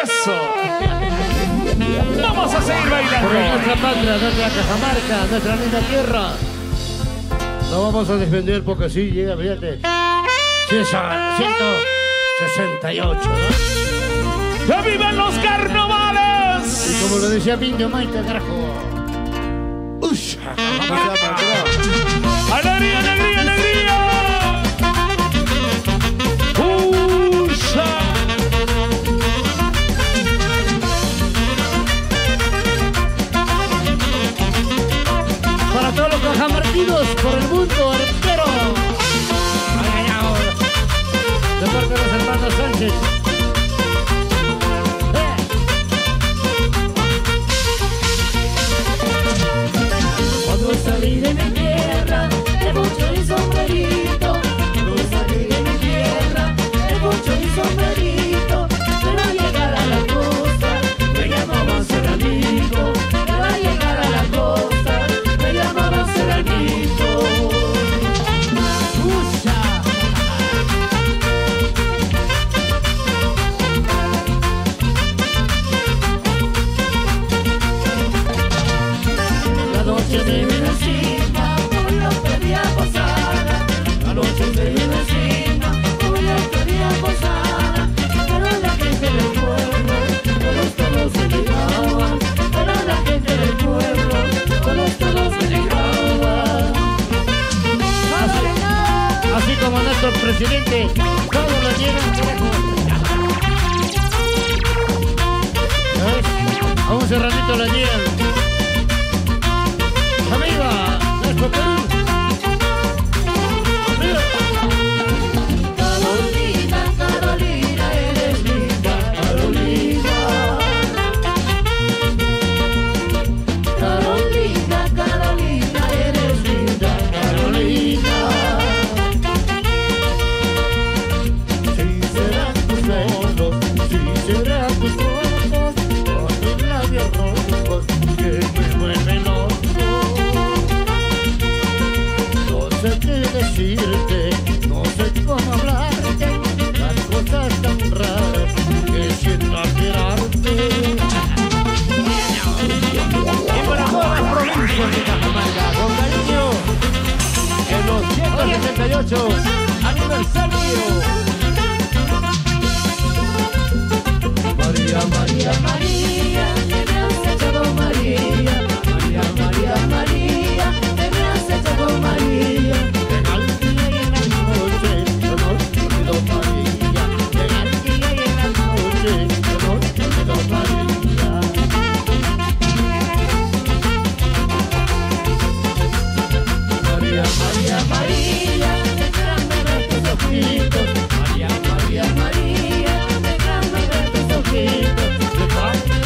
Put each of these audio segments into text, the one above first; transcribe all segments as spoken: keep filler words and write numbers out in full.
Eso. Vamos a seguir bailando. Por nuestra patria, nuestra Cajamarca, nuestra linda tierra. Lo vamos a defender porque sí, llega, fíjate. ciento sesenta y ocho, ¿no? ¡Que vivan los carnavales! Y como lo decía Pindio Maita, carajo. ¡Ush! ¡Alegría, alegría, alegría! ¡Ush! Para todos los cajamarquinos por el mundo entero. De parte de los hermanos Sánchez. ¡Eh! Cuando salí de mi tierra, de poncho y sombrerito. Cuando salí de mi tierra, de poncho y sombrerito. Pero al llegar a la costa, me llamaban Serranito. Pero al llegar a la costa, me llamaban Serranito. Presidente, todos lo llenan, carajo. A un serranito lo llenan. Amiga, nuestro Perú. Carolina, Carolina, eres linda, Carolina. Carolina, Carolina, eres linda, Carolina. No sé cómo hablarte, las cosas tan raras que siento admirarte. Y para todas las provincias de Cajamarca, con cariño, en los ciento sesenta y ocho aniversario. María, María, María, te me has echado María. María, María, María, te me has echado María. María, María, María, te mando nuestros ojitos, de parte de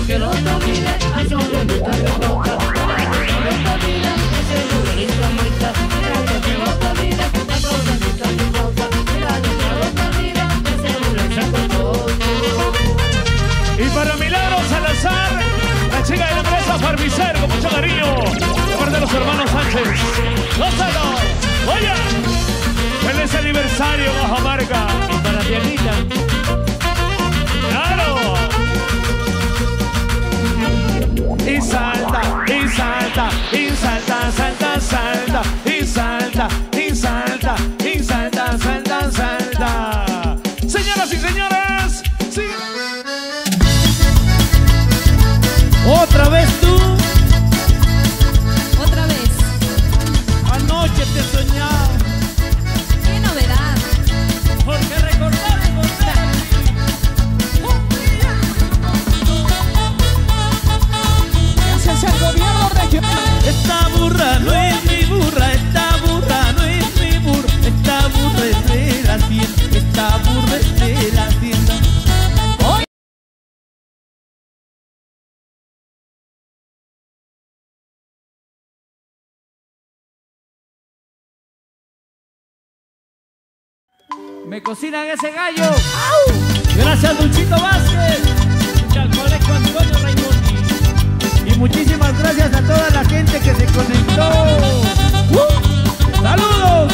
porque los tomiles a su bonita se toca. Los tomiles a su bonita muerta, porque los tomiles a su bonita se toca. Los tomiles a su bonita se toca. Y para Milagro Salazar, la chica de la empresa Farmicer, con mucho cariño, de parte de los hermanos Sánchez. ¡Lózalo! ¡Oye! ¡Feliz aniversario, Cajamarca! Y para Piernita. Y salta, y salta, y salta, salta, salta, y salta, y salta, y salta, salta, salta. Señoras y señores, sí. Otra vez tú. Otra vez. Anoche te soñaba. Qué novedad. Porque recordamos. Esta burra no es mi burra, esta burra no es mi burra, esta burra es de la tienda, esta burra es de la tienda. Hoy me cocinan ese gallo. ¡Au! Gracias Luchito Vázquez, Chacoleco Antonio Raymundo. Muchísimas gracias a toda la gente que se conectó. ¡Uh! ¡Saludos!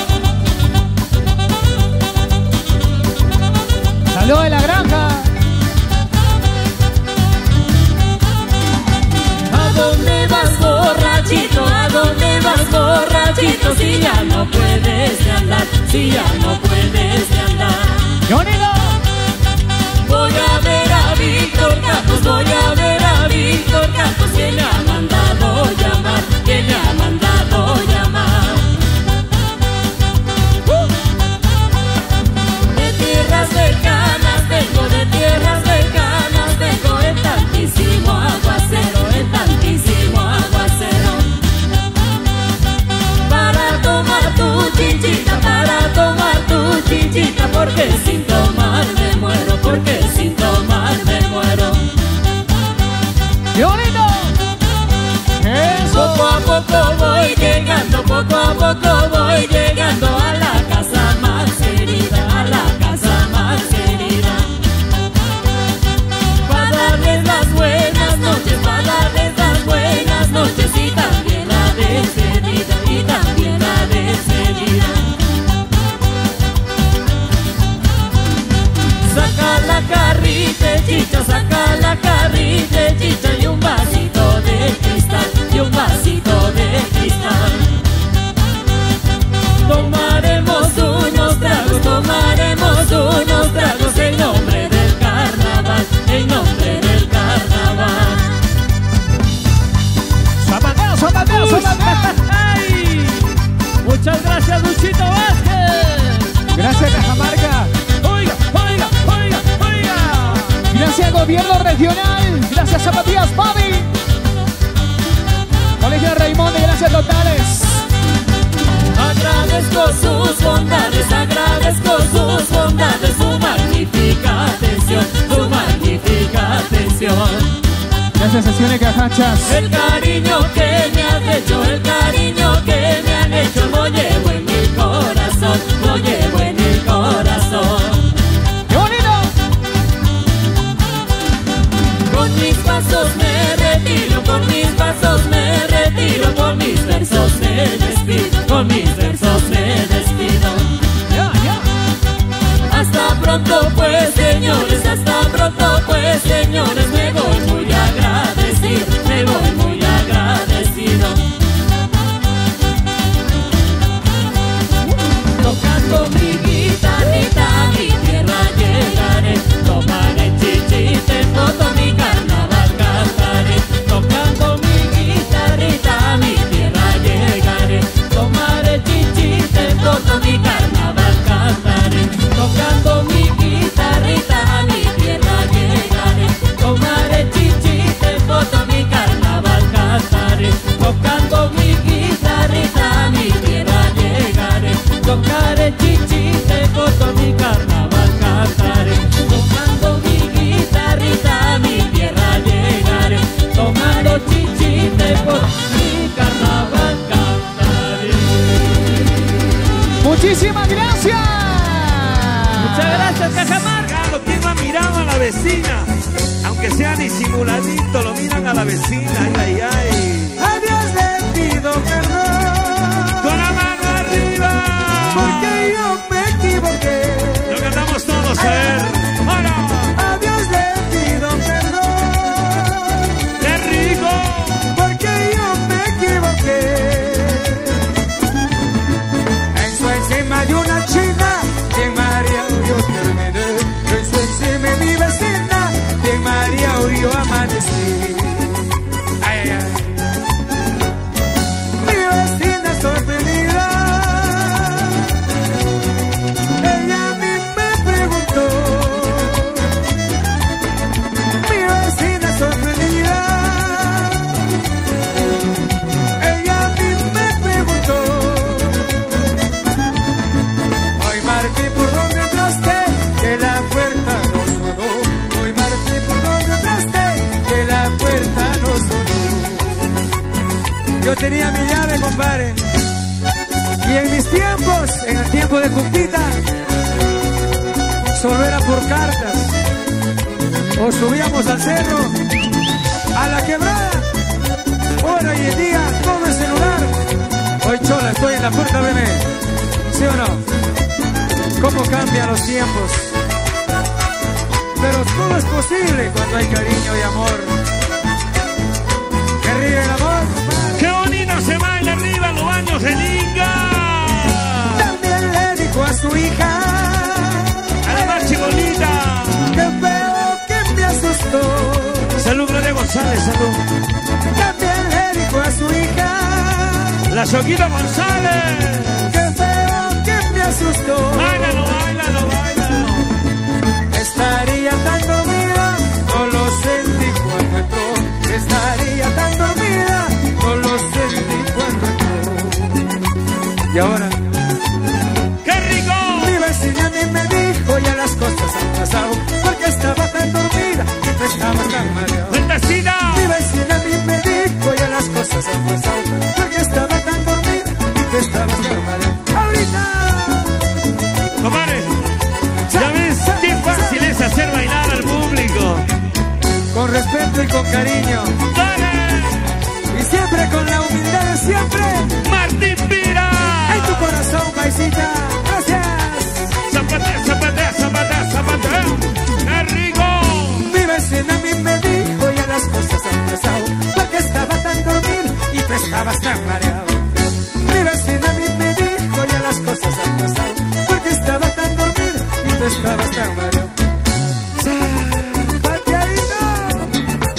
¡Saludos de la granja! ¿A dónde vas borrachito? ¿A dónde vas borrachito? Si ya no puedes de andar, si ya no puedes de andar. ¡Yónido! Voy a ver a Víctor Casos, voy a ver a Víctor Casos, que le ha mandado llamar, que le ha mandado llamar. Uh. De tierras cercanas vengo, de tierras cercanas vengo, en tantísimo aguacero, en tantísimo aguacero. Para tomar tu chinchita, para tomar tu chinchita, porque sin tomar me muero, porque sin tomar me muero. ¡Qué bonito! ¡Eso! Poco a poco voy llegando, poco a poco voy llegando a la casa más querida, a la casa más querida. Para darles las buenas noches, para darles las buenas noches y también la despedida, y también la despedida. Saca la carrita chicha, saca la carrita chicha y un vasito de cristal, y un vasito de cristal. Tomaremos unos tragos, tomaremos unos tragos en nombre del carnaval, en nombre del carnaval. Zapateo, zapateo, zapateo. ¡Ay! Muchas gracias Luchito Vázquez. Gracias Cajamarca. Gracias Gobierno Regional, gracias a Matías Bobby, Colegio Raimundo y gracias totales. Agradezco sus bondades, agradezco sus bondades, su magnífica atención, su magnífica atención. Gracias sesiones Cajachas. El cariño que me has hecho, el cariño que me han hecho, lo llevo en mi corazón, lo llevo en mi corazón. Con mis pasos me retiro, con mis pasos me retiro, con mis versos me despido, con mis versos me despido. Yeah, yeah. Hasta pronto pues señores, hasta pronto pues señores, me voy muy agradecido, me voy muy agradecido. Tocando mi guitarrita a mi tierra llegaré, tomaré chichite en todo mi carnaval cantaré. Tocando mi guitarrita a mi tierra llegaré, tomaré chichite en todo mi carnaval cantaré. Tocando mi guitarrita a mi tierra llegaré, tomaré. aunque sea disimuladito, lo miran a la vecina, ay, ay, ay. A Dios le pido perdón, con la mano arriba, porque yo me equivoqué. Lo cantamos todos, a ver. ¡Hola! A Dios le pido perdón, qué rico, porque yo me equivoqué. En su encima hay una china, de María yo terminé. En su encima mi vecina, de María yo amanecí. Ay, ay, ay. Yo tenía mi llave, compadre, y en mis tiempos, en el tiempo de Cupita, solo era por cartas, o subíamos al cerro, a la quebrada. Ahora hoy en día todo es celular. Hoy chola, estoy en la puerta, bebé, ¿sí o no? ¿Cómo cambian los tiempos? Pero todo es posible cuando hay cariño y amor. Que ríe el amor. Se baila arriba los baños de Linga. También le dijo a su hija, a la Marchi Bonita, que feo que me asustó. Salud, Aurelia González, salud. También le dijo a su hija, la Chocuita González, que feo que me asustó. Báilalo, báilalo, báilalo. Estaría tan dormida, no lo sentí cuando entró. Estaría tan dormida, no lo sentí cuando entró. Y ahora, ¡qué rico! Mi vecina a mí me dijo, ya las cosas han pasado, porque estaba tan dormida y tú estabas tan mareado. ¡Ventecida! Mi vecina a mí me dijo, ya las cosas han pasado, porque estaba tan dormida y tú estabas tan mareado. ¡Ahorita! Compadre, ya ves qué fácil es hacer bailar al público. Con respeto y con cariño. ¡Dale! Siempre con la humildad de siempre. Martín P. En tu corazón, paisita. Gracias. Zapatea, zapatea, zapatea, zapatea. ¡Qué rico! Mi vecina a mí me dijo, ya las cosas han pasado, porque estaba tan dormido y tú estabas tan mareado. Mi vecina a mí me dijo, ya las cosas han pasado, porque estaba tan dormido y tú estabas tan mareado.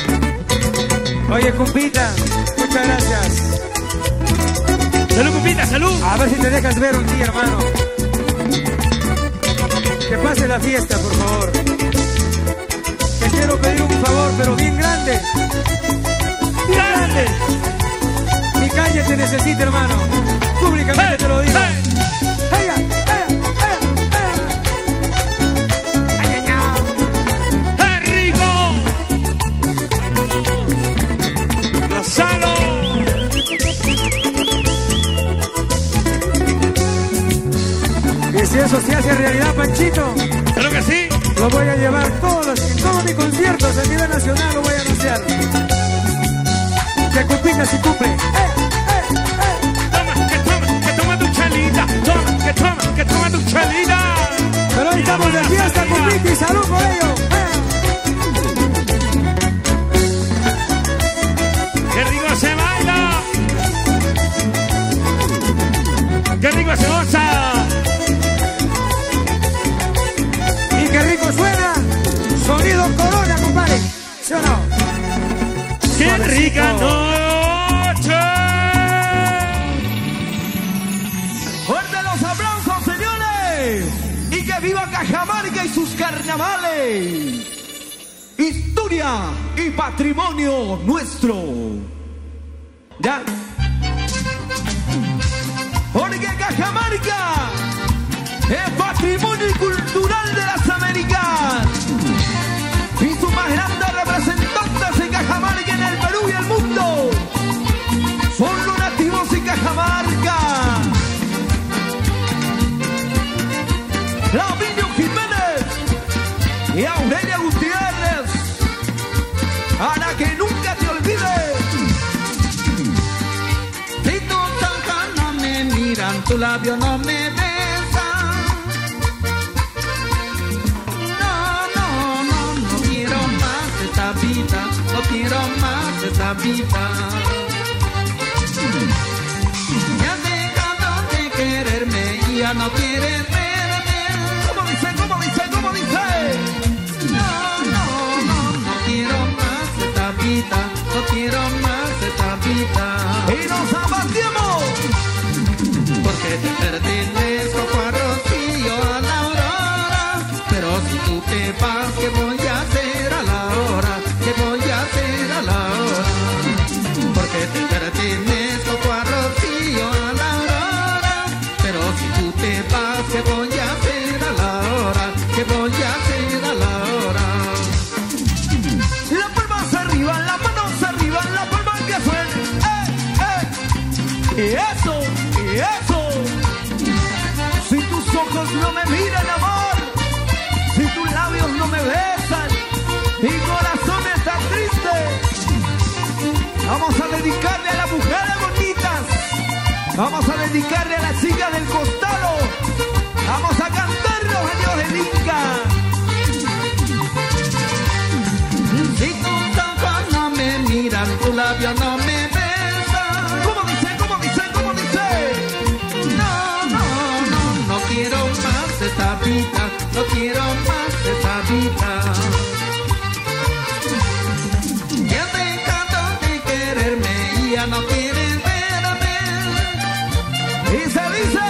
¡Zapateadito! Oye, cumpita, muchas gracias. Salud, Cupita, salud. A ver si te dejas ver un día, hermano. Que pase la fiesta, por favor. Te quiero pedir un favor, pero bien grande. Bien grande. Mi calle te necesita, hermano. Públicamente hey, te lo digo. Hey. Si eso se hace realidad, Panchito, creo que sí. Lo voy a llevar todos, en todos mis conciertos a nivel nacional lo voy a anunciar. Que Cupita si cumple. ¡Eh, eh, eh! Toma, que toma, que toma tu chalita. Toma, que toma, que toma tu chalita. Pero hoy estamos de fiesta, Cupita, y salud por ello. ¡Eh! ¡Qué rico se baila! ¡Qué rico se goza! ¡Qué rico suena! ¡Sonido Corona, compadre! ¿Sí o no? ¡Qué suavecito, rica noche! ¡Fuerte los aplausos, señores! ¡Y que viva Cajamarca y sus carnavales! ¡Historia y patrimonio nuestro! ¡Ya! ¡Porque Cajamarca es patrimonio y cultural de las americanas! Y sus más grandes representantes en Cajamarca, en el Perú y el mundo, son los nativos de Cajamarca. Lavinio Jiménez y Aurelia Gutiérrez, tu labio no me besa. No, no, no, no quiero más esta vida, no quiero más esta vida. Ya has dejado de quererme y ya no quieres verme. ¿Cómo dice, cómo dice, cómo dice? No, no, no, no quiero más esta vida, no quiero más esta vida. ¡Y nos abatimos! Porque te pertenezco a Rocío, a la aurora. Pero si tú te vas, ¿qué voy a hacer a la hora? ¿Qué voy a hacer a la hora? Porque te pertenezco a Rocío, a la aurora. Pero si tú te vas, ¿qué voy a hacer a la hora? ¿Qué voy a hacer a la hora? Las palmas arriba, las manos arriba, las palmas que suelen. ¡Eh, eh! ¡Y eso! ¡Y eso! No me miran, amor, si tus labios no me besan, mi corazón está triste. Vamos a dedicarle a las mujeres bonitas, vamos a dedicarle a las chicas del costado, vamos a cantarnos a Dios del Inca. Si tus tapas no me miran, tus labios no me besan. ¿Cómo dice? ¿Cómo dice? ¿Cómo dice? No, no, no, no quiero esta vida, no quiero más esta vida. Ya te encantó de quererme y ya no quieren verme. Y se dice,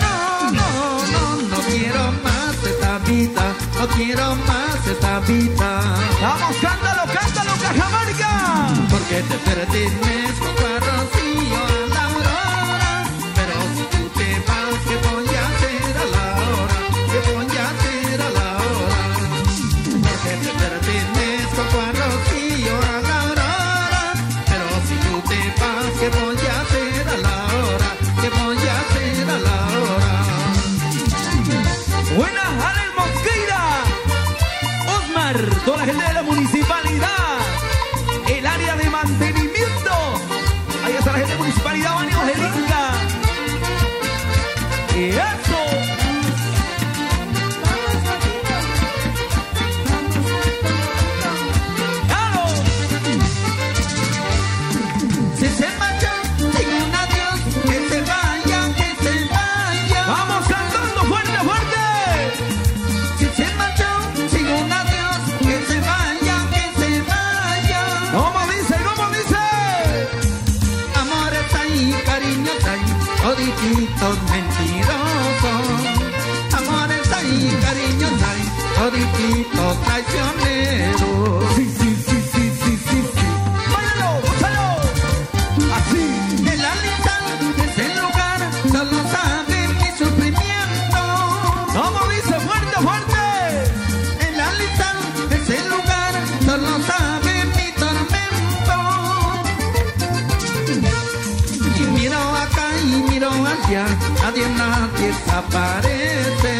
no, no, no, no quiero más esta vida, no quiero más esta vida. Vamos, cántalo, cántalo, Cajamarca. Porque te pertenezco a Rocío, a la aurora. Pero si tú te vas, ¿qué voy a hacer a la hora? Que voy a hacer a la hora, porque te pertenezco a Rocío, a la aurora. Pero si tú te vas, que voy a hacer a la hora, que voy a hacer a la hora. Buenas, Alel Mosqueira, Osmar, toda la gente de la municipalidad, el área de mantenimiento. Ahí está la gente de municipalidad, Baños del Inca. Y eso. Toditos mentirosos, amores ahí, cariños ahí, toditos traicioneros. Sí, sí, sí, sí, sí, sí, sí. ¡Báilalo, báilalo! Así. De la lista, de ese lugar, solo sabe mi sufrimiento. ¿Cómo dice? ¡Fuerte, fuerte! En la lista, de ese lugar, solo sabe mi tormento. Y miro acá y miro allá, nadie, nadie desaparece.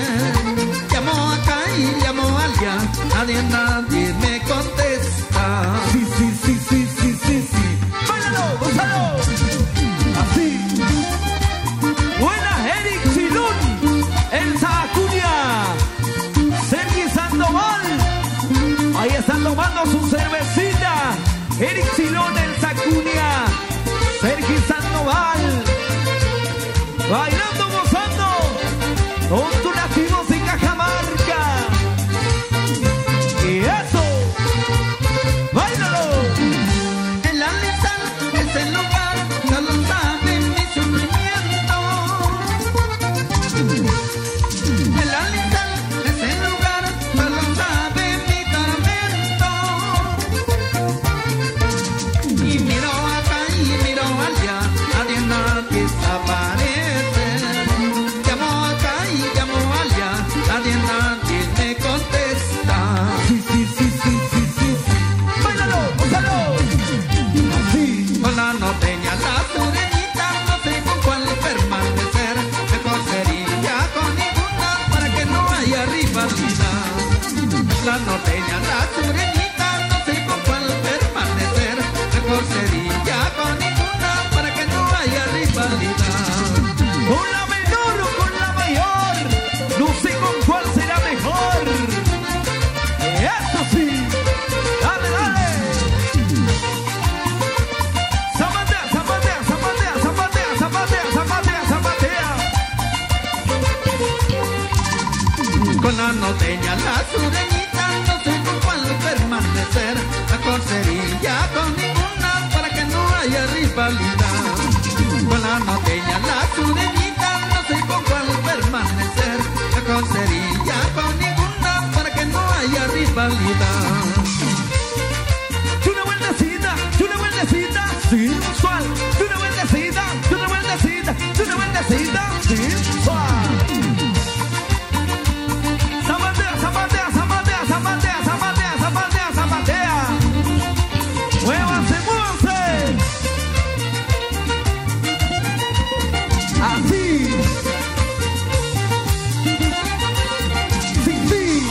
Llamo acá y llamo allá, nadie, nadie me contesta. Sí, sí, sí, sí, sí, sí, sí. ¡Báilalo, gózalo! Así. Buenas, Eric Silún, Elsa Acuña, Sergi Sandoval. Ahí están tomando su cervecita. Eric Silún, Elsa Acuña, Sergi Sandoval. Bailando, gozando, con tu nativo sin Cajamarca. Y eso, báilalo. El alisal es el lugar, no lo sabe mi sufrimiento. El alisal es el lugar, no lo sabe mi tormento. Y con Sevilla, con ninguna, para que no haya rivalidad. Con la norteña, la sureñita, no sé con cuál permanecer. Con Sevilla, con ninguna, para que no haya rivalidad. Sensual, de una vueltecita, de una vueltecita, de una vueltecita, sensual. Zapatea, zapatea, zapatea, zapatea, zapatea, zapatea, zapatea. Muévanse, muévanse. Así. Sin fin.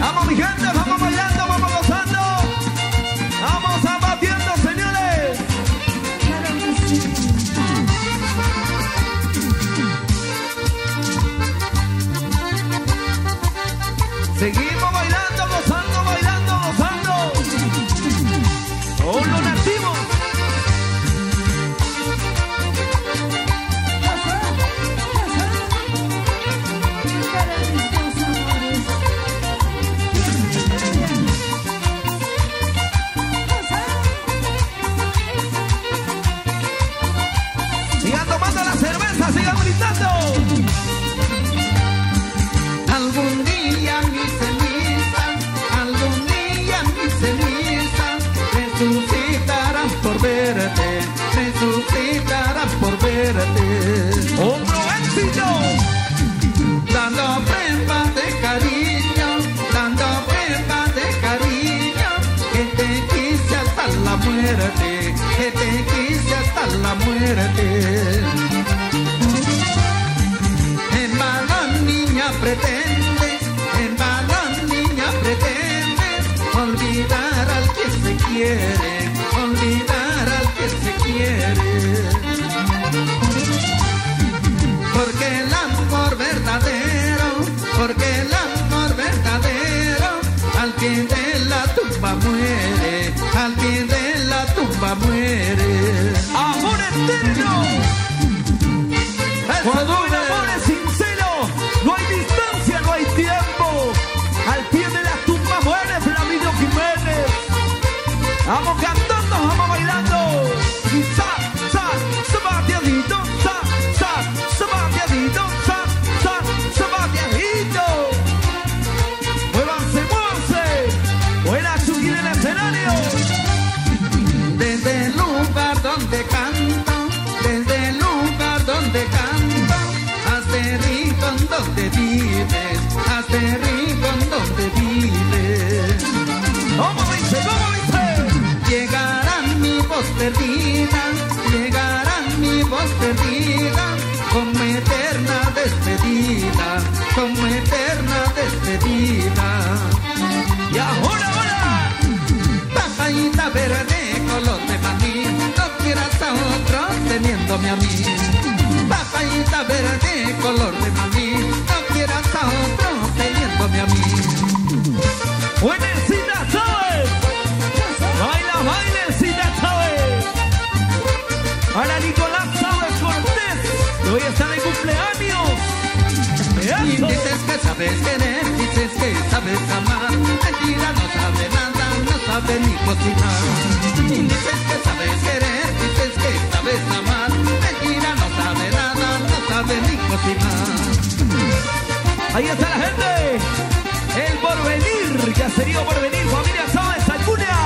Vamos, mi gente, vamos bailando, vamos gozando. Vamos a seguimos bailando, gozando, bailando, gozando. ¡Oh, los nativos! Sigan tomando la cerveza, sigan gritando. Algún día mis cenizas, algún día mis cenizas, resucitarán por verte, resucitarán por verte. ¡Hombro éxito! Dando pruebas de cariño, dando pruebas de cariño, que te quise hasta la muerte, que te quise hasta la muerte. Pretendes, en balón niña pretendes, olvidar al que se quiere, olvidar al que se quiere. Porque el amor verdadero, porque el amor verdadero, al pie de la tumba muere, al pie de la tumba muere. ¡Amor eterno! Cuando un amor es sincero, no hay distancia, no hay tiempo. Al pie de las tumbas muere Flaminio Jiménez. Vamos cantando, vamos bailando. Y sa, sa, zapateadito, sa, sa, zapateadito, sa, sa, zapateadito. Muévanse, muévanse. Buena subir en el escenario. Desde el lugar donde canto, desde el lugar donde canto, rincón donde vives, hazte rincón donde vives. ¿Cómo dice? ¿Cómo dice? Llegarán mi voz perdida, llegarán mi voz perdida, como eterna despedida, como eterna despedida. Y ahora, ahora, papayita verde, color de maní, no quieras a otros teniéndome a mí. Papayita verde, color de maní, no quieras a otro teniéndome a mí. Buenecita, ¿sabes? Baila, bailecita, ¿sabes? Para Nicolás Chava Cortés, hoy está de cumpleaños. Y dices que sabes querer, dices que sabes amar, mentira, no sabe nada, no sabe ni cocinar. Y dices que sabes querer, dices que sabes amar, mentira, no sabe nada, no sabe ni cocinar. Ahí está la gente, el porvenir, que ha sido porvenir, familia Sábado de Salcuna.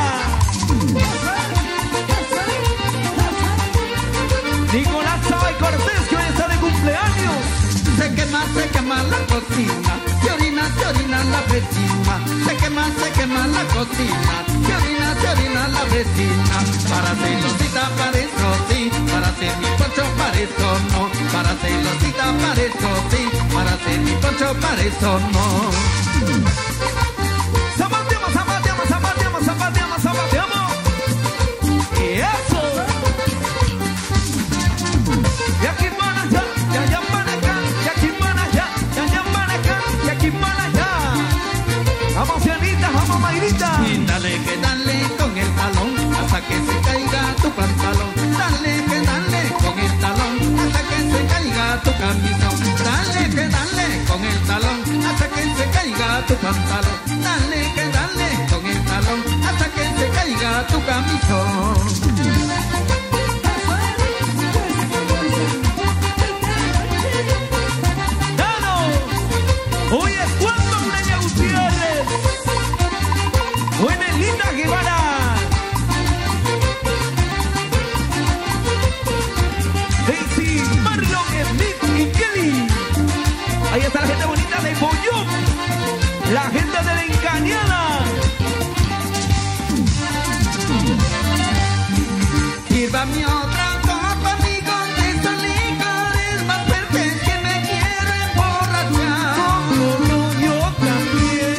Nicolás Chava Cortés, que hoy está de cumpleaños. Se quema, se quema la cocina, se orina, se orina la vecina. Se quema, se quema la cocina, se orina, se orina la vecina. Para celosita parezco sí, para ser mi poncho parezco no. Para celosita parezco sí, para ser mi poncho parezco no. Zapateamos, zapateamos, zapateamos, zapateamos, zapateamos. Y eso. Y aquí para allá, y allá para acá, y aquí para allá, y allá para acá, y aquí para allá. Vamos Fianita, vamos Mayrita. Y dale que dale con el talón, hasta que se caiga tu pantalón. Dale que dale con el talón, hasta que se caiga tu camisón. Dale que dale con el talón, hasta que se caiga tu pantalón. Dale que dale con el talón, a tu camino. La gente de la engañada. Sírvame otra copa, amigo, de estos licores más fuertes que me quieren emborrachar. Solo lo yo también.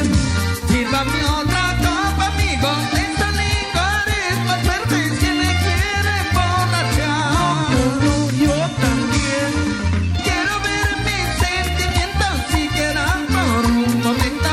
Sírvame otra copa, amigo, de estos licores más fuertes que me quieren emborrachar. Solo lo yo también. Quiero ver mis sentimientos siquiera por un momento.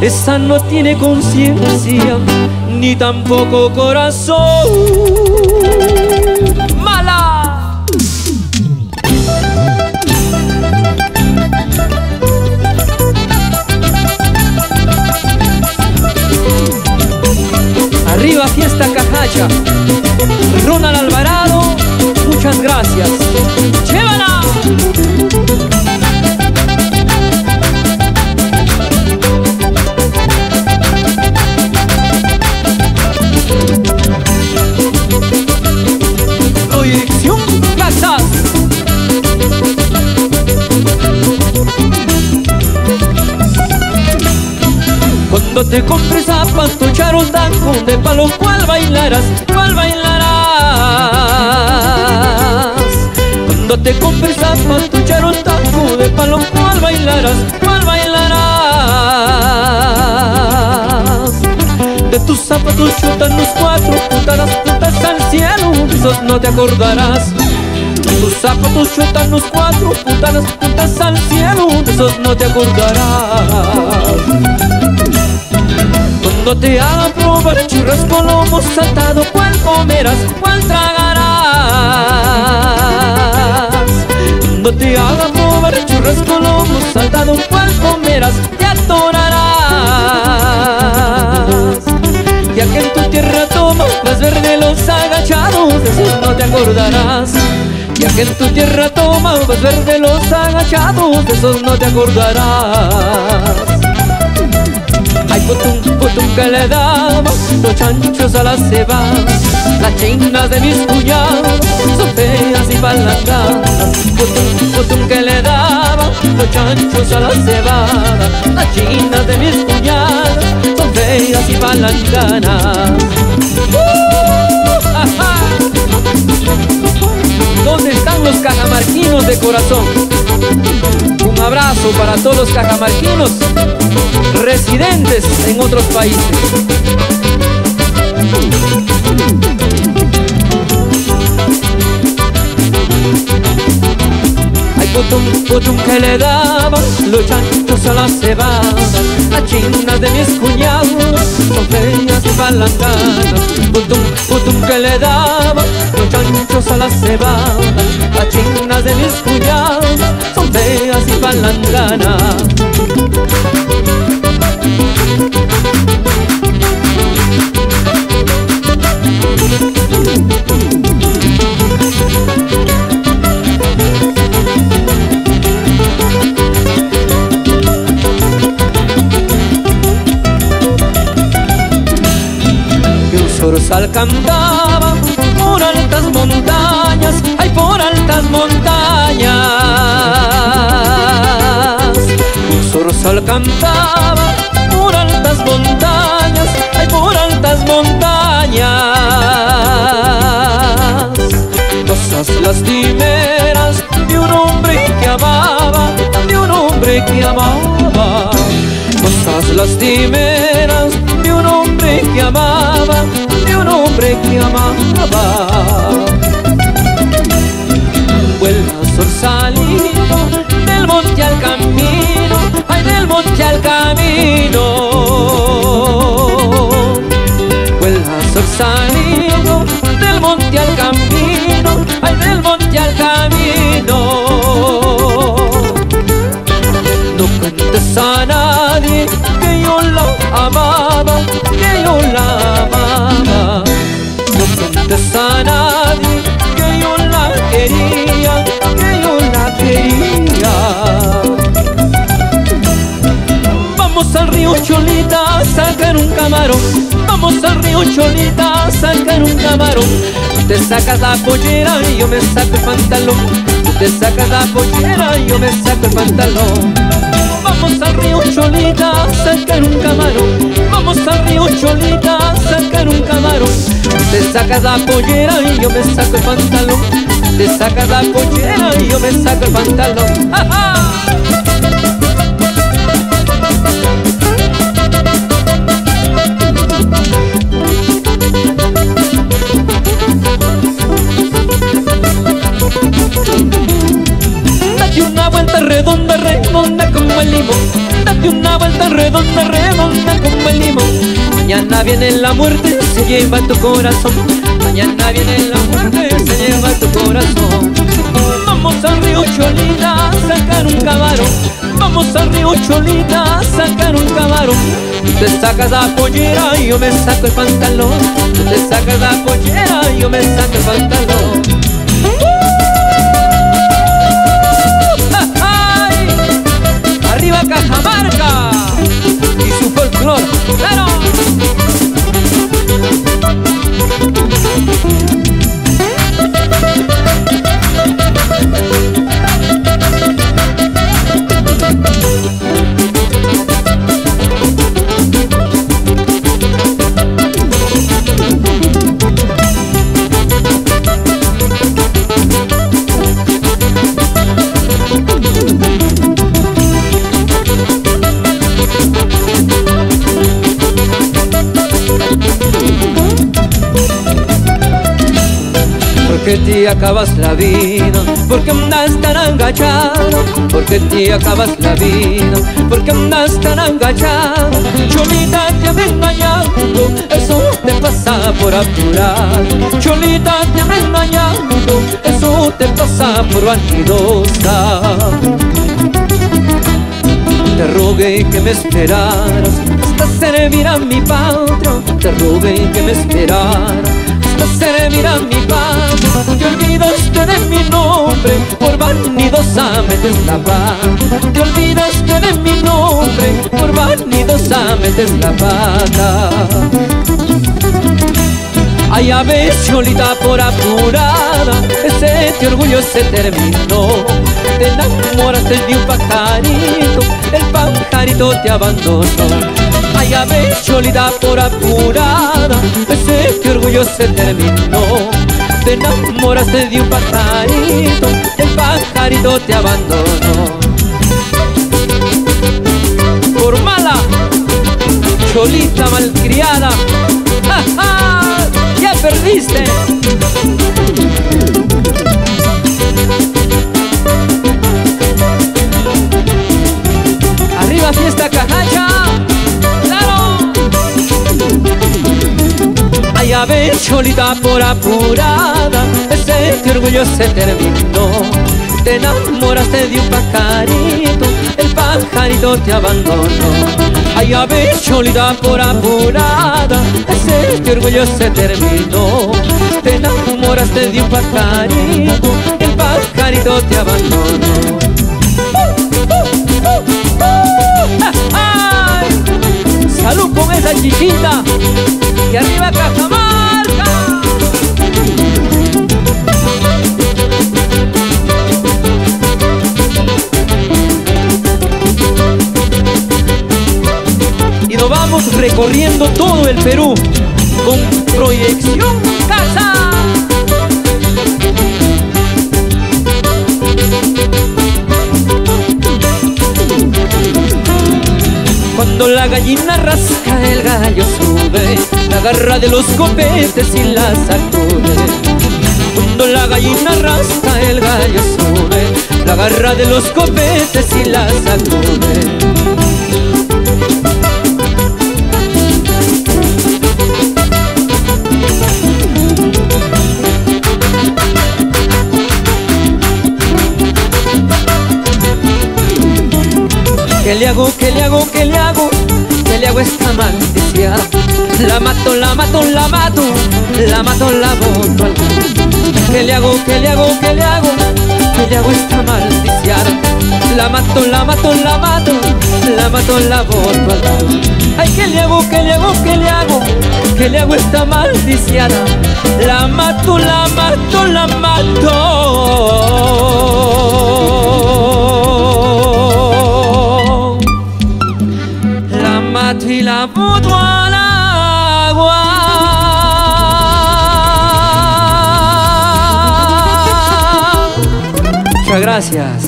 Esa no tiene conciencia, ni tampoco corazón. ¡Mala! Arriba fiesta Cajacha, Ronald Alvarado, muchas gracias. ¡Llévala! Cuando te compres zapatos charotanco de palo, ¿cuál bailarás? ¿Cuál bailarás? Cuando te compres zapatos charotanco de palo, ¿cuál bailarás? ¿Cuál bailarás? De tus zapatos chutan los cuatro, putadas, putas al cielo, esos no te acordarás. Tus zapatos chutan los cuatro, putadas, putas al cielo, de esos no te acordarás. Cuando te hagan probar churrasco lomo saltado, ¿cuál comerás? ¿Cuál tragarás? Cuando te hagan probar churrasco lomo saltado, ¿cuál comerás? Te atorarás. Ya que en tu tierra tomas más verde los agachados, de esos no te acordarás. Ya que en tu tierra tomas más verde los agachados, de esos no te acordarás. Ay, putum, putum, que le daban los chanchos a las cebas. Las chinas de mis cuñados son feas y balangadas. Putum, putum, que le daban los chanchos a las cebadas. Las chinas de mis cuñados son feas y balangadas. ¡Uh! ¡Ajá! ¿Dónde están los cajamarquinos de corazón? Un abrazo para todos los cajamarquinos residentes en otros países. Ay, putum, putum, que le daban los chanchos a las cebadas. Las chinas de mis cuñados son feas y balangadas. Putum, putum, que le daban los chanchos a las cebadas. Las chinas de mis cuñados son feas y balangadas. Que un zorzal cantaba por altas montañas, ay, por altas montañas. Un zorzal cantaba por altas montañas, ay, por altas montañas. Cosas lastimeras de un hombre que amaba, de un hombre que amaba. Cosas lastimeras de un hombre que amaba, de un hombre que amaba. Vuelva zorzalito del monte al camino, ay, del monte al camino. Vuelva zorzalito del monte al camino, ay, del monte al camino. No cuentes a nadie que yo la amaba, que yo la amaba. No cuentes a nadie que yo la quería, que yo la quería. Vamos al río Cholita a sacar un camarón. Vamos al río Cholita a sacar un camarón. Tú te sacas la pollera y yo me saco el pantalón. Tú te sacas la pollera y yo me saco el pantalón. Vamos al río Cholita a sacar un camarón. Vamos al río Cholita a sacar un camarón. Te sacas la pollera y yo me saco el pantalón. Te sacas la pollera y yo me saco el pantalón. ¡Ja, ja! Date una vuelta redonda, redonda como el limón. Date una vuelta redonda, redonda como el limón. Mañana viene la muerte, se lleva tu corazón. Mañana viene la muerte, se lleva tu corazón. Vamos al río Cholita a sacar un camarón. Vamos al río Cholita a sacar un camarón. Tú te sacas la pollera y yo me saco el pantalón. Tú te sacas la pollera y yo me saco el pantalón. ¡Arriba Cajamarca! Y su folclor, ¡claro! porque te acabas la vida, porque andas tan agachado, porque te acabas la vida, porque andas tan agachado. Cholita, te habré engañado, eso te pasa por apurar. Cholita, te habré engañado, eso te pasa por vanidosa. Te rogué que me esperaras hasta servir a mi patria, te rogué que me esperaras hasta servir a mi patria. Te olvidaste de mi nombre, por vanidosa me deslavaste. Te olvidaste de mi nombre, por vanidosa me deslavaste. Ay, a veces, Cholita, por apurada, ese te orgullo se terminó. Te enamoraste de un pajarito, el pajarito te abandonó. Ay, a veces, Cholita, por apurada, ese te orgullo se terminó. Te enamoraste de un pajarito, el pajarito te abandonó. Por mala, Cholita malcriada, ¡ja, ja! ¡Ya perdiste! ¡Arriba fiesta Cajacha! ¡Claro! Ay, a ver, Cholita, por apurada, ese te orgullo se terminó. Te enamoraste de un pajarito, el pajarito te abandonó. Ay, a ver, Cholita, por apurada, ese te orgullo se terminó. Te enamoraste de un pajarito, el pajarito te abandonó. ¡Salud con esa chiquita! ¡Y arriba Cajamarca! Vamos recorriendo todo el Perú con Proyección Kaxaz. Cuando la gallina rasca, el gallo sube, la agarra de los copetes y la sacude. Cuando la gallina rasca, el gallo sube, la agarra de los copetes y la sacude. ¿Qué le hago, qué le hago, qué le hago? ¿Qué le hago a esta maldita? La mato, la mato, la mato, la mato, la boto al culo. ¿Qué le hago, qué le hago, qué le hago? ¿Qué le hago a esta maldita? La mato, la mato, la mato, la mato, la boto al culo. Ay, ¿qué le hago, qué le hago, qué le hago? ¿Qué le hago a esta maldita? La mato, la mato, la mato. Y la puto al agua. Muchas gracias.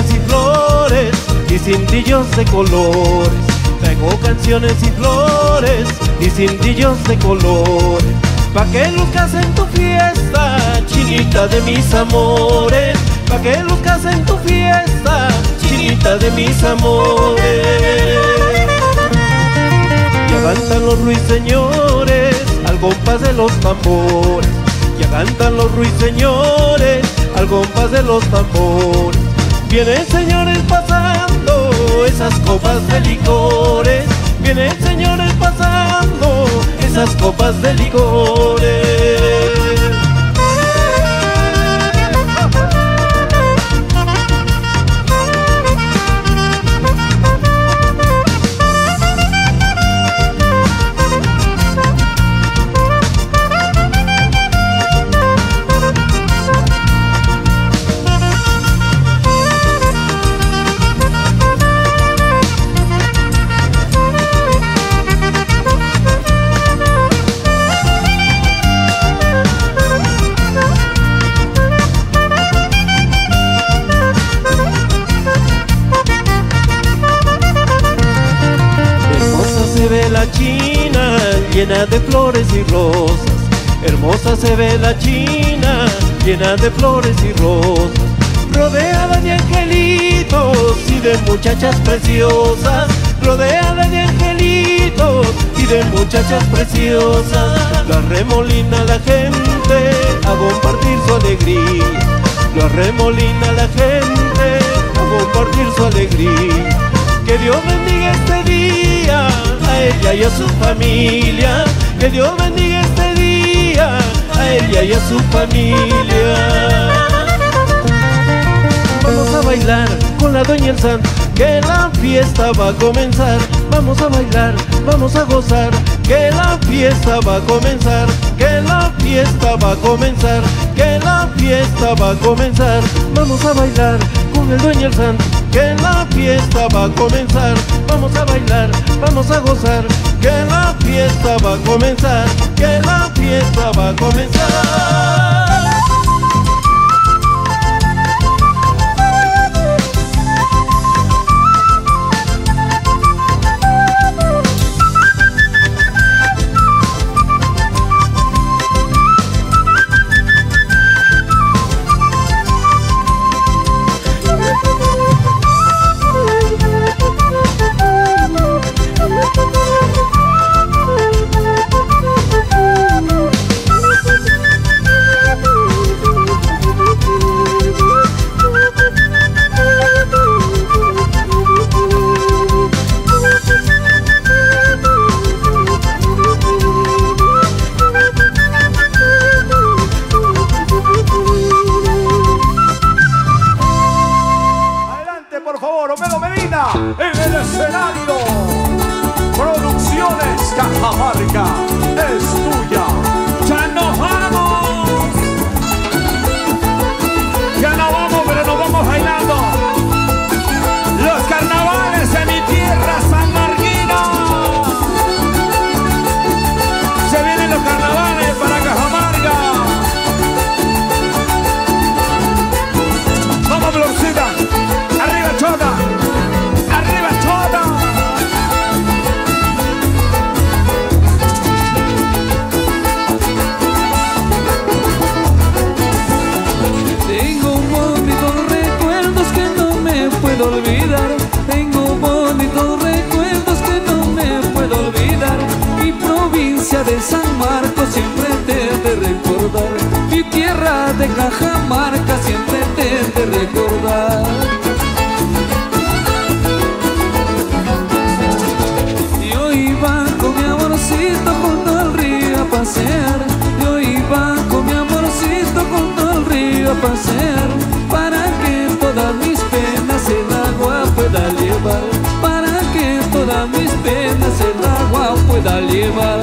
Y flores y cintillos de colores, traigo canciones y flores y cintillos de colores, pa' que lucas en tu fiesta, chinita de mis amores, pa' que lucas en tu fiesta, chinita de mis amores. Ya cantan los ruiseñores al compás de los tambores, ya cantan los ruiseñores al compás de los tambores. Vienen señores pasando esas copas de licores, vienen señores pasando esas copas de licores. China, llena de flores y rosas. Hermosa se ve la China, llena de flores y rosas. Rodeada de angelitos y de muchachas preciosas. Rodeada de angelitos y de muchachas preciosas. La remolina la gente a compartir su alegría. La remolina la gente a compartir su alegría. Que Dios bendiga este día a ella y a su familia. Que Dios bendiga este día a ella y a su familia. Vamos a bailar con la doña El San, que la fiesta va a comenzar. Vamos a bailar, vamos a gozar, que la fiesta va a comenzar. Que la fiesta va a comenzar, que la fiesta va a comenzar. Vamos a bailar con el dueño El San, que la fiesta va a comenzar. Vamos a bailar, vamos a gozar, que la fiesta va a comenzar. Que la fiesta va a comenzar. De San Marcos siempre te he de recordar, mi tierra de Cajamarca siempre te he de recordar. Yo iba con mi amorcito junto al río a pasear, yo iba con mi amorcito junto al río a pasear, para que todas mis penas el agua pueda llevar, para que todas mis penas el agua pueda llevar.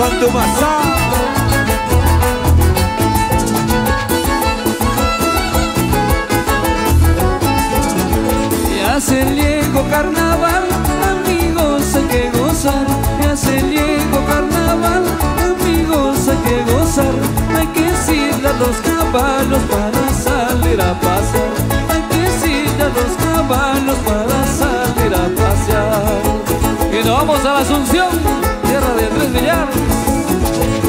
Con tu mazón. Ya se llegó carnaval, amigos hay que gozar. Ya se llegó carnaval, amigos hay que gozar. Hay que silla los caballos para salir a pasear. Hay que silla los caballos para salir a pasear. Y nos vamos a la Asunción, tierra de Andrés Villar.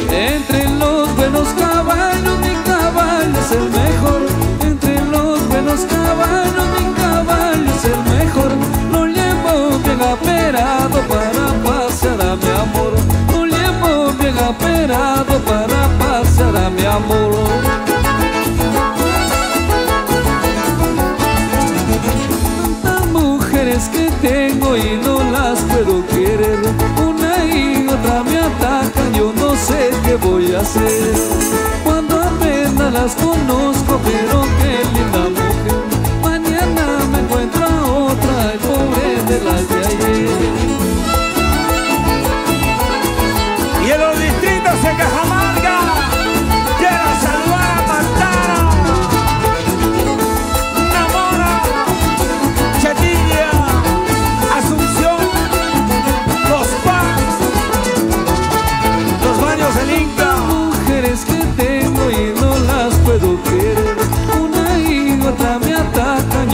Entre los buenos caballos, mi caballo es el mejor. Entre los buenos caballos, mi caballo es el mejor. Lo llevo bien aperado para pasear a mi amor. Lo llevo bien aperado para pasear a mi amor. Que tengo y no las puedo querer, una y otra me atacan, yo no sé qué voy a hacer. Cuando apenas las conozco, pero qué linda mujer,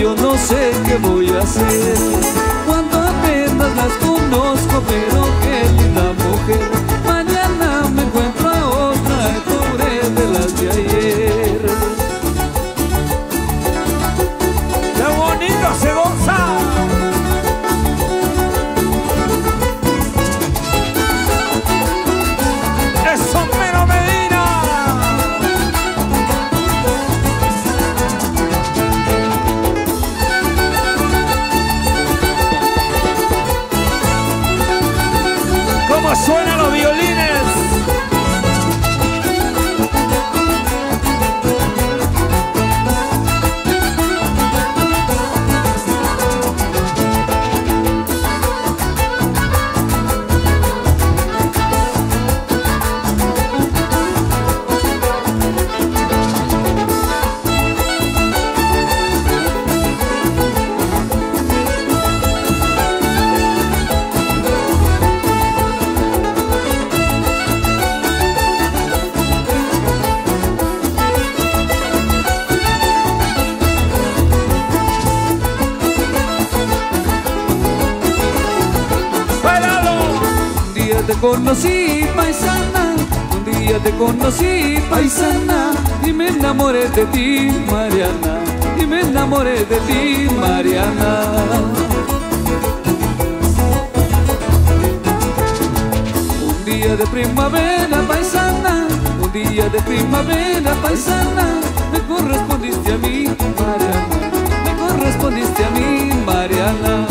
yo no sé qué voy a hacer. Cuando apenas las conozco, pero qué linda mujer. Mañana me encuentro a otra, pobre de las de ayer. ¡Qué bonito se goza! ¡Suenan los violines! Conocí, paisana, un día te conocí, paisana, y me enamoré de ti, Mariana, y me enamoré de ti, Mariana. Un día de primavera, paisana, un día de primavera, paisana, me correspondiste a mí, Mariana, me correspondiste a mí, Mariana.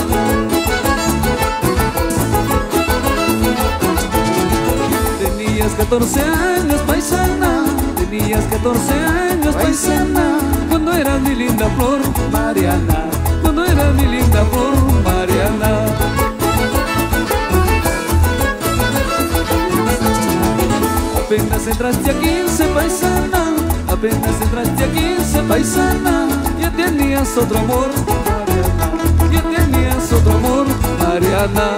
Tenías catorce años, paisana, tenías catorce años, paisana, cuando eras mi linda flor, Mariana, cuando eras mi linda flor, Mariana. Apenas entraste a quince, paisana, apenas entraste a quince, paisana, ya tenías otro amor, Mariana, ya tenías otro amor, Mariana.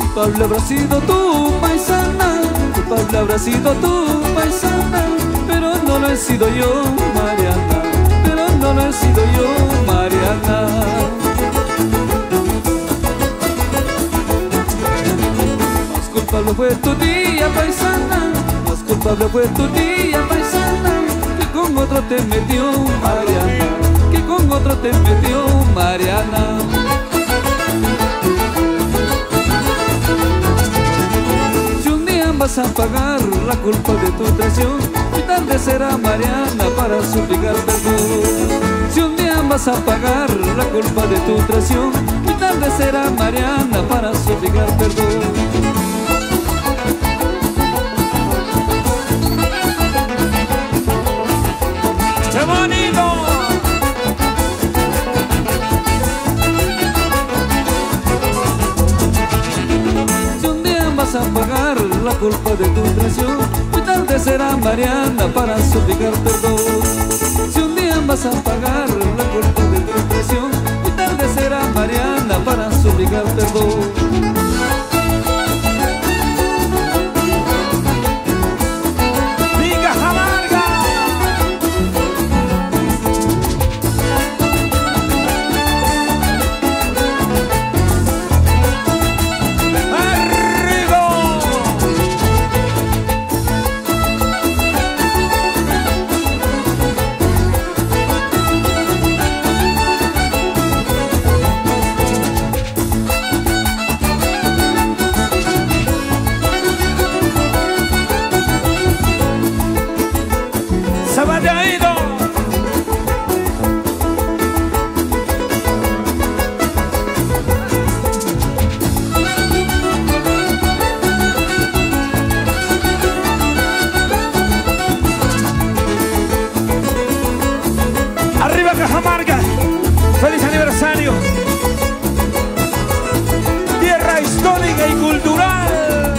Tu palabra habrá sido tú, paisana, tu palabra habrá sido tú, paisana, pero no lo he sido yo, Mariana, pero no lo he sido yo, Mariana. Más culpable fue tu día, paisana, más culpable fue tu día, paisana, que con otro te metió, Mariana, que con otro te metió, Mariana. Vas a pagar la culpa de tu traición, muy tarde será, Mariana, para suplicar perdón. Si un día vas a pagar la culpa de tu traición, muy tarde será, Mariana, para suplicar perdón. Vas a pagar la culpa de tu traición, muy tarde será, Mariana, para suplicar perdón. Si un día vas a pagar la culpa de tu traición, muy tarde será, Mariana, para suplicar perdón. Cajamarca, feliz aniversario. Tierra histórica y cultural,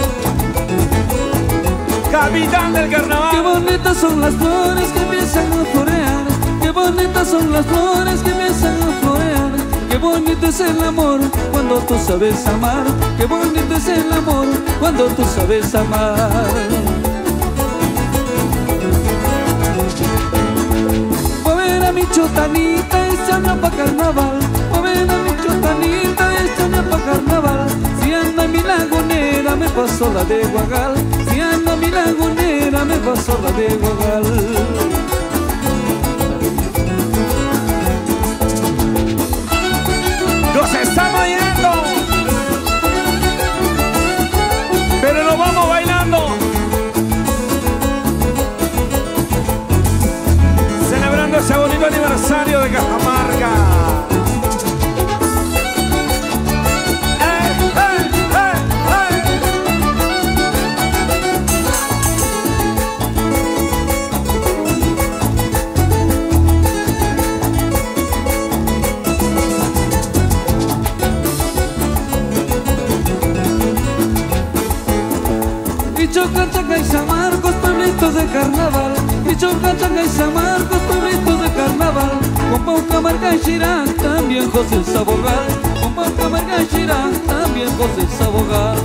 capital del carnaval. Qué bonitas son las flores que empiezan a florear, qué bonitas son las flores que empiezan a florear. Qué bonito es el amor cuando tú sabes amar, qué bonito es el amor cuando tú sabes amar. Mi chotanita, esta anda pa' carnaval. Movena mi chotanita, esta anda pa' carnaval. Si anda mi lagunera, me pasó la de Guagal. Si anda mi lagunera, me pasó la de Guagal. ¡Nos estamos yendo! ¡Pero nos vamos bailando! Ese bonito aniversario de Cajamarca. ¡Hey, hey, hey, hey! Y Chocuita y San Marcos, pueblitos de carnaval. Y Chocuita y San Marcos, pueblitos de carnaval. Con Pau Camarga y Chirán, también José el Sabogal. Con Pau Camarga y Chirán, también José el Sabogal.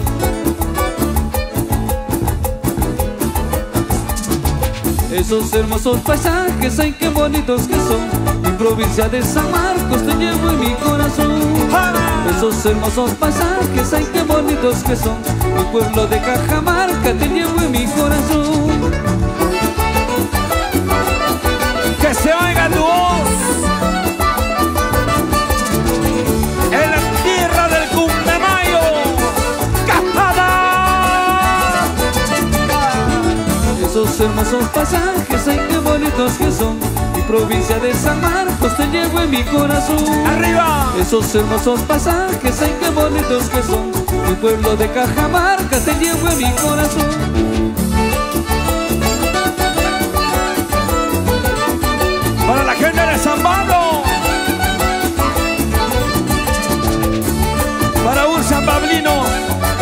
Esos hermosos paisajes, ay qué bonitos que son. Mi provincia de San Marcos, te llevo en mi corazón. Esos hermosos paisajes, ay qué bonitos que son. Mi pueblo de Cajamarca, te llevo en mi corazón. Que se oiga tu voz en la tierra del Cumbemayo, Casada. Esos hermosos pasajes, ay qué bonitos que son. Mi provincia de San Marcos, te llevo en mi corazón. ¡Arriba! Esos hermosos pasajes, ay qué bonitos que son. Mi pueblo de Cajamarca, te llevo en mi corazón. Para la gente de San Pablo, para Ursa Pablino.